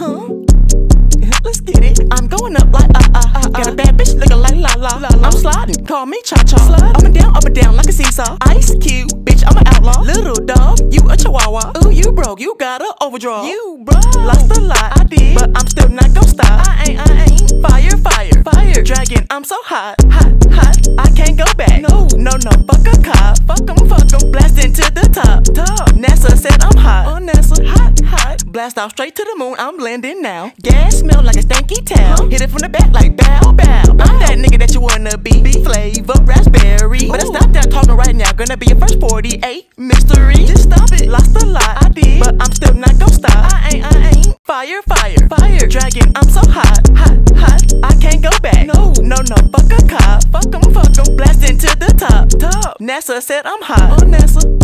huh? Let's get it. I'm going up like got a bad bitch looking like la la. I'm sliding, call me cha-cha. Slide up and down like a seesaw. Ice Cube, bitch, I'm an outlaw. Little dog, you a chihuahua. Ooh, you broke, you got a overdraw. You broke, lost a lot, I did, but I'm still not gon' stop. I ain't. Fire, dragon, I'm so hot. I can't go back. No, fuck a cop. Fuck 'em, blast into the top. NASA said I'm hot. On NASA, hot. Blast off straight to the moon, I'm landing now. Gas smell like a stanky towel. Hit it from the back like bow. I'm that nigga that you wanna be. Flavor raspberry. But I stopped that talking right now. Gonna be your first 48 mystery. Just stop it. Lost a lot, I did, but I'm still not gon' stop. I ain't. Fire, dragon, I'm so hot. I can't go back. No, fuck a cop. Fuck 'em, blast into the top. NASA said I'm hot. On NASA.